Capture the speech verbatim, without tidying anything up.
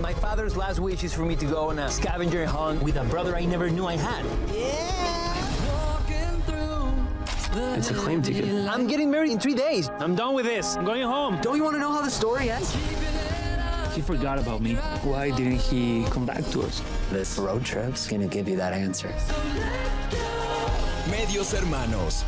My father's last wish is for me to go on a scavenger hunt with a brother I never knew I had. Yeah. It's a claim ticket. I'm getting married in three days. I'm done with this. I'm going home. Don't you want to know how the story ends? He forgot about me. Why didn't he come back to us? This road trip's gonna give you that answer. Medios Hermanos.